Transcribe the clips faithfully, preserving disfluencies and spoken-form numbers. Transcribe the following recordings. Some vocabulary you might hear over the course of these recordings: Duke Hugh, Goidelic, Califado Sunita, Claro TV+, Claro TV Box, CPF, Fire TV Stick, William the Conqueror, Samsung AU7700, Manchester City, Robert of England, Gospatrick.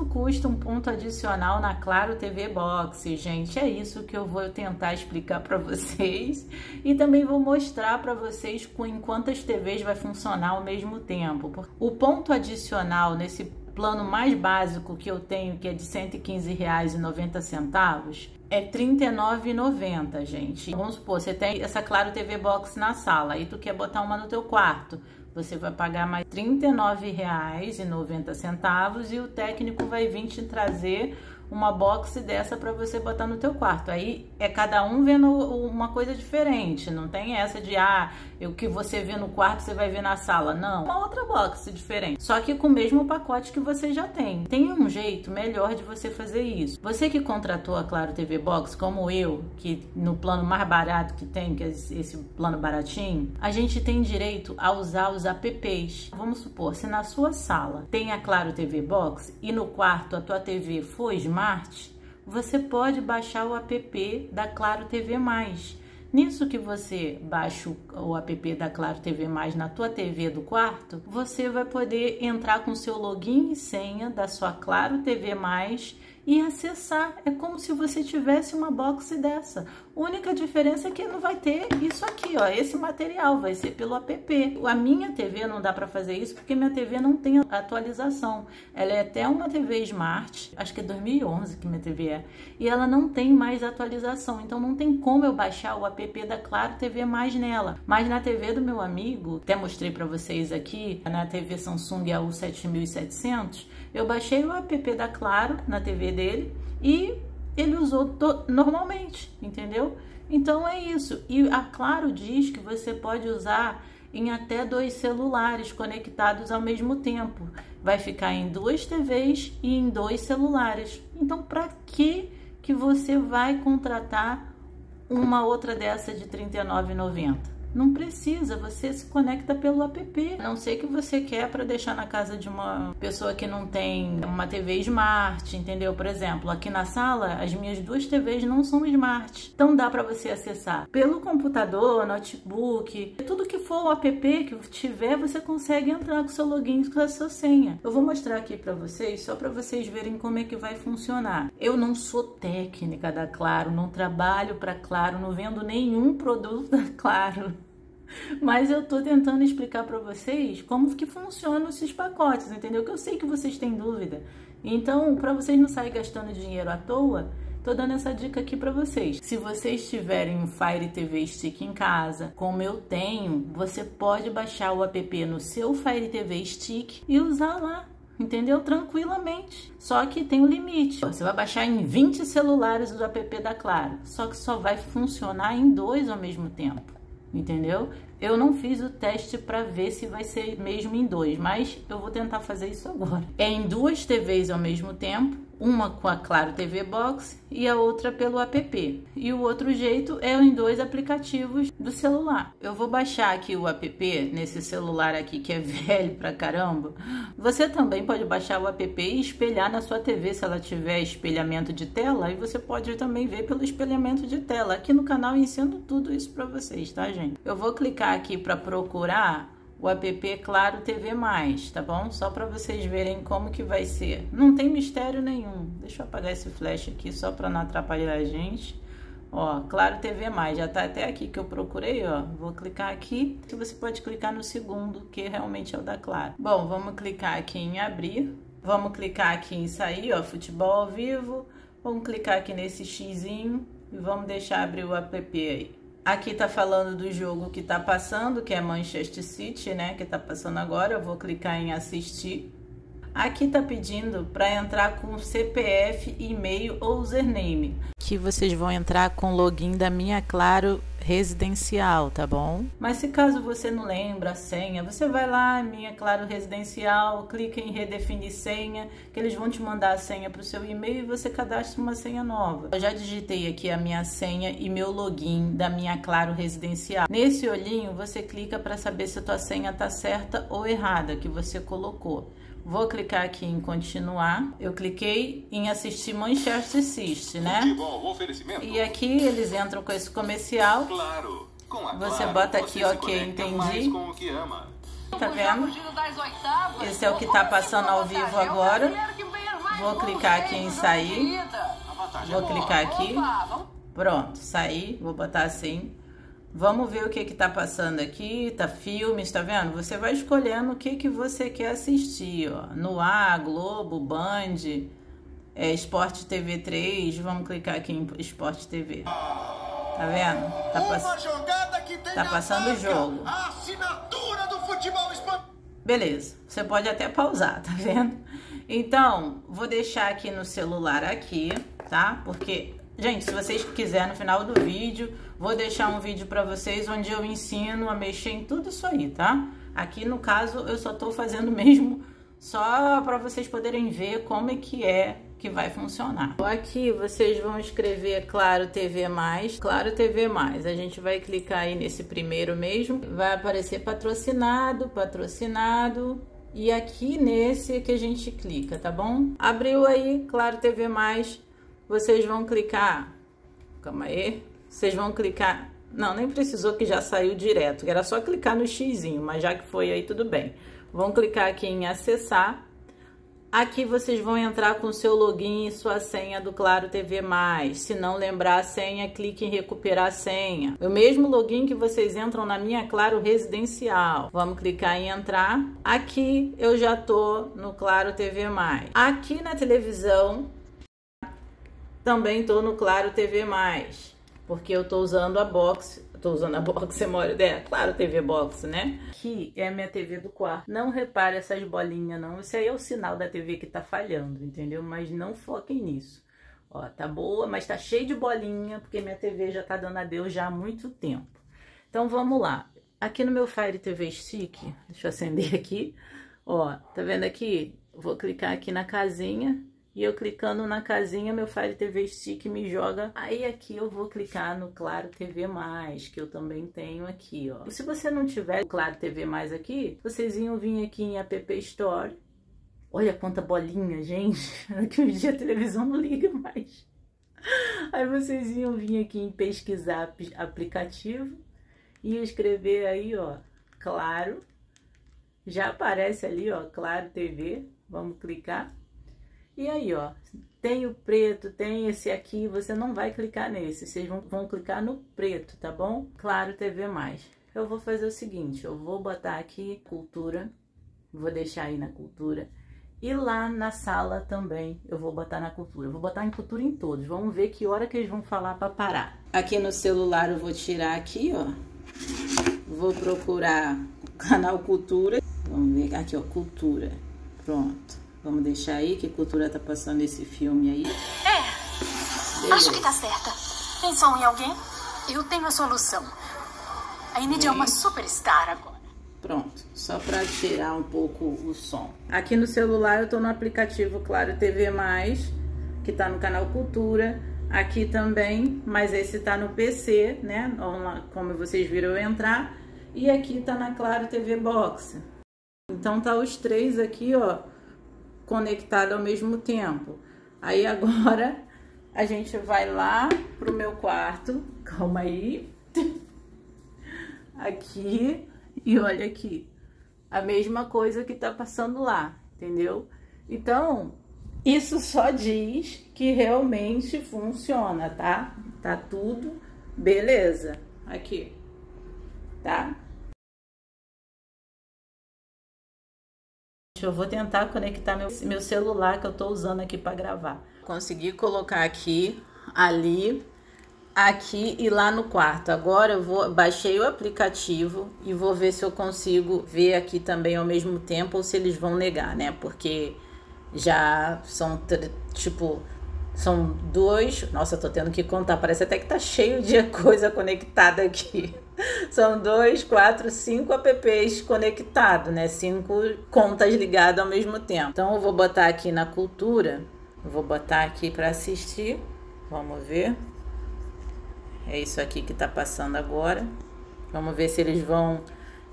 quanto custa um ponto adicional na Claro T V Box, gente? É isso que eu vou tentar explicar para vocês e também vou mostrar para vocês em quantas T Vs vai funcionar ao mesmo tempo. O ponto adicional nesse plano mais básico que eu tenho, que é de cento e quinze reais e noventa centavos, é trinta e nove reais e noventa centavos, gente. Vamos supor, você tem essa Claro T V Box na sala e tu quer botar uma no teu quarto. Você vai pagar mais trinta e nove reais e noventa centavos e o técnico vai vir te trazer uma box dessa para você botar no teu quarto. Aí é cada um vendo uma coisa diferente, não tem essa de ah, o que você vê no quarto você vai ver na sala, não. Uma outra box diferente, só que com o mesmo pacote que você já tem. Tem um jeito melhor de você fazer isso. Você que contratou a Claro T V Box, como eu, que no plano mais barato que tem, que é esse plano baratinho, a gente tem direito a usar os os apps. Vamos supor, se na sua sala tem a Claro T V Box e no quarto a tua T V for Smart, você pode baixar o app da Claro T V mais. Nisso que você baixa o app da Claro T V mais na tua T V do quarto, você vai poder entrar com seu login e senha da sua Claro T V mais e acessar. É como se você tivesse uma box dessa. A única diferença é que não vai ter isso aqui, ó, esse material vai ser pelo app. A minha T V não dá para fazer isso porque minha T V não tem atualização. Ela é até uma T V Smart, acho que é dois mil e onze que minha T V é, e ela não tem mais atualização, então não tem como eu baixar o app da Claro T V mais nela. Mas na T V do meu amigo, até mostrei para vocês aqui, na T V Samsung A U sete mil e setecentos, eu baixei o app da Claro na T V dele e ele usou normalmente, entendeu? Então é isso. E a Claro diz que você pode usar em até dois celulares conectados ao mesmo tempo. Vai ficar em duas T Vs e em dois celulares. Então para que que você vai contratar uma outra dessa de trinta e nove reais e noventa centavos? Não precisa, você se conecta pelo app. A não ser que você quer para deixar na casa de uma pessoa que não tem uma T V Smart, entendeu? Por exemplo, aqui na sala, as minhas duas T Vs não são Smart. Então dá para você acessar pelo computador, notebook, tudo que for o app que tiver, você consegue entrar com seu login e com a sua senha. Eu vou mostrar aqui para vocês, só para vocês verem como é que vai funcionar. Eu não sou técnica da Claro, não trabalho para Claro, não vendo nenhum produto da Claro. Mas eu tô tentando explicar para vocês como que funcionam esses pacotes, entendeu? Que eu sei que vocês têm dúvida. Então, para vocês não saírem gastando dinheiro à toa, tô dando essa dica aqui para vocês. Se vocês tiverem um Fire T V Stick em casa, como eu tenho, você pode baixar o app no seu Fire T V Stick e usar lá, entendeu? Tranquilamente. Só que tem um limite. Você vai baixar em vinte celulares o app da Claro, só que só vai funcionar em dois ao mesmo tempo. Entendeu? Eu não fiz o teste para ver se vai ser mesmo em dois, mas eu vou tentar fazer isso agora. É em duas T Vs ao mesmo tempo, uma com a Claro T V Box e a outra pelo app. E o outro jeito é em dois aplicativos do celular. Eu vou baixar aqui o app nesse celular aqui que é velho pra caramba. Você também pode baixar o app e espelhar na sua T V se ela tiver espelhamento de tela, e você pode também ver pelo espelhamento de tela. Aqui no canal eu ensino tudo isso para vocês, tá, gente? Eu vou clicar aqui para procurar o app Claro T V mais, tá bom? Só para vocês verem como que vai ser. Não tem mistério nenhum. Deixa eu apagar esse flash aqui só para não atrapalhar a gente. Ó, Claro T V mais, já tá até aqui que eu procurei, ó. Vou clicar aqui. Você pode clicar no segundo, que realmente é o da Claro. Bom, vamos clicar aqui em abrir. Vamos clicar aqui em sair, ó, futebol ao vivo. Vamos clicar aqui nesse xizinho e vamos deixar abrir o app aí. Aqui tá falando do jogo que tá passando, que é Manchester City, né? Que tá passando agora. Eu vou clicar em assistir. Aqui tá pedindo para entrar com C P F, e-mail ou username. Que vocês vão entrar com login da minha Claro Residencial, tá bom? Mas se caso você não lembra a senha, você vai lá, minha Claro Residencial, clica em redefinir senha, que eles vão te mandar a senha para o seu e-mail e você cadastra uma senha nova. Eu já digitei aqui a minha senha e meu login da minha Claro Residencial. Nesse olhinho você clica para saber se a tua senha tá certa ou errada que você colocou. Vou clicar aqui em continuar. Eu cliquei em assistir Manchester City, né? Futebol, oferecimento. E aqui eles entram com esse comercial. Claro, com a você Claro, bota aqui, você ok, entendi. Com o que ama. Tá vendo? Esse é o que tá passando ao vivo agora. Vou clicar aqui em sair. Vou clicar aqui. Pronto, sair. Vou botar assim. Vamos ver o que que tá passando aqui. Tá filmes, tá vendo? Você vai escolhendo o que que você quer assistir, ó. No A, Globo, Band, é, Sport T V três. Vamos clicar aqui em Sport T V. Tá vendo? Tá, pass... tá passando o jogo. Assinatura do futebol espanhol. Beleza. Você pode até pausar, tá vendo? Então, vou deixar aqui no celular aqui, tá? Porque... gente, se vocês quiserem, no final do vídeo, vou deixar um vídeo para vocês onde eu ensino a mexer em tudo isso aí, tá? Aqui, no caso, eu só tô fazendo mesmo só para vocês poderem ver como é que é que vai funcionar. Aqui, vocês vão escrever Claro T V mais, Claro T V mais. A gente vai clicar aí nesse primeiro mesmo. Vai aparecer patrocinado, patrocinado... e aqui nesse que a gente clica, tá bom? Abriu aí, Claro T V mais... Vocês vão clicar, calma aí, vocês vão clicar, não, nem precisou que já saiu direto, era só clicar no xizinho, mas já que foi aí tudo bem. Vão clicar aqui em acessar, aqui vocês vão entrar com seu login e sua senha do Claro T V mais, se não lembrar a senha, clique em recuperar a senha. O mesmo login que vocês entram na minha Claro Residencial, vamos clicar em entrar, aqui eu já tô no Claro T V mais, aqui na televisão, também tô no Claro T V mais, porque eu tô usando a box, tô usando a box, memória dela, Claro T V Box, né? Aqui é a minha T V do quarto. Não repare essas bolinhas, não. Isso aí é o sinal da T V que tá falhando, entendeu? Mas não foquem nisso. Ó, tá boa, mas tá cheio de bolinha, porque minha T V já tá dando adeus já há muito tempo. Então, vamos lá. Aqui no meu Fire T V Stick, deixa eu acender aqui. Ó, tá vendo aqui? Vou clicar aqui na casinha. E eu clicando na casinha, meu Fire T V Stick me joga. Aí aqui eu vou clicar no Claro T V mais, que eu também tenho aqui, ó. Se você não tiver o Claro T V mais aqui, vocês iam vir aqui em App Store. Olha quanta bolinha, gente. Que hoje em dia a televisão não liga mais. Aí vocês iam vir aqui em pesquisar aplicativo e escrever aí, ó, Claro. Já aparece ali, ó, Claro T V. Vamos clicar. E aí, ó, tem o preto, tem esse aqui, você não vai clicar nesse, vocês vão, vão clicar no preto, tá bom? Claro T V mais. Eu vou fazer o seguinte, eu vou botar aqui cultura, vou deixar aí na cultura, e lá na sala também eu vou botar na cultura. Eu vou botar em cultura em todos, vamos ver que hora que eles vão falar pra parar. Aqui no celular eu vou tirar aqui, ó, vou procurar o canal Cultura, vamos ver, aqui ó, Cultura, pronto. Vamos deixar aí que cultura tá passando esse filme aí. É, beleza. Acho que tá certa. Pensam em alguém? Eu tenho a solução. A Inid é uma superstar agora. Pronto, só pra tirar um pouco o som. Aqui no celular eu tô no aplicativo Claro T V mais, que tá no canal Cultura. Aqui também, mas esse tá no P C, né? Como vocês viram eu entrar. E aqui tá na Claro T V Box. Então tá os três aqui, ó, conectado ao mesmo tempo. Aí agora a gente vai lá pro meu quarto, calma aí, aqui, e olha aqui, a mesma coisa que tá passando lá, entendeu? Então, isso só diz que realmente funciona, tá? Tá tudo beleza, aqui, tá? Eu vou tentar conectar meu, meu celular que eu tô usando aqui para gravar. Consegui colocar aqui, ali, aqui e lá no quarto. Agora eu vou, baixei o aplicativo e vou ver se eu consigo ver aqui também ao mesmo tempo ou se eles vão negar, né? Porque já são, tipo, são dois... Nossa, eu tô tendo que contar, parece até que tá cheio de coisa conectada aqui. São dois, quatro, cinco apps conectados, né? Cinco contas ligadas ao mesmo tempo. Então, eu vou botar aqui na cultura. Eu vou botar aqui para assistir. Vamos ver. É isso aqui que tá passando agora. Vamos ver se eles vão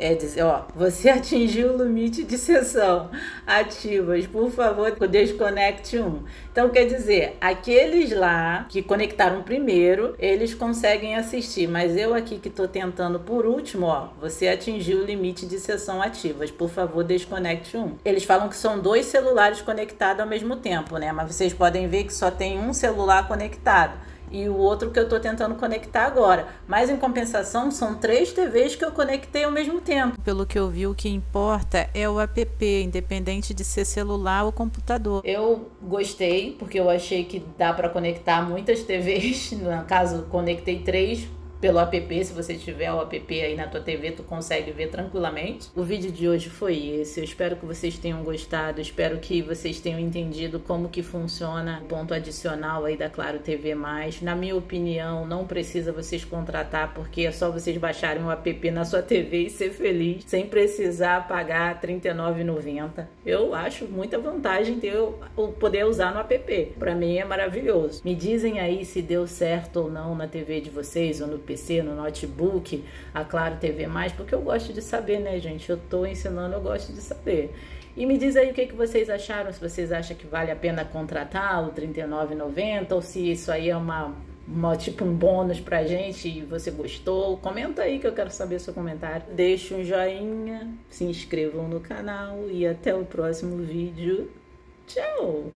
é dizer, ó, você atingiu o limite de sessão ativas, por favor, desconecte um. Então, quer dizer, aqueles lá que conectaram primeiro, eles conseguem assistir, mas eu aqui que tô tentando por último, ó, você atingiu o limite de sessão ativas, por favor, desconecte um. Eles falam que são dois celulares conectados ao mesmo tempo, né? Mas vocês podem ver que só tem um celular conectado e o outro que eu tô tentando conectar agora, mas em compensação são três T Vs que eu conectei ao mesmo tempo. Pelo que eu vi, o que importa é o app, independente de ser celular ou computador. Eu gostei, porque eu achei que dá para conectar muitas T Vs, no caso conectei três pelo app, se você tiver o app aí na tua T V, tu consegue ver tranquilamente. O vídeo de hoje foi esse, eu espero que vocês tenham gostado, espero que vocês tenham entendido como que funciona o ponto adicional aí da Claro T V mais. Na minha opinião, não precisa vocês contratar, porque é só vocês baixarem o app na sua T V e ser feliz, sem precisar pagar trinta e nove reais e noventa centavos. Eu acho muita vantagem ter o poder usar no app, pra mim é maravilhoso. Me dizem aí se deu certo ou não na T V de vocês, ou no P C, no notebook, a Claro T V mais, porque eu gosto de saber, né, gente? Eu tô ensinando, eu gosto de saber. E me diz aí o que, que vocês acharam, se vocês acham que vale a pena contratar o trinta e nove reais e noventa centavos, ou se isso aí é uma, uma, tipo um bônus pra gente e você gostou. Comenta aí que eu quero saber seu comentário. Deixa um joinha, se inscrevam no canal e até o próximo vídeo. Tchau!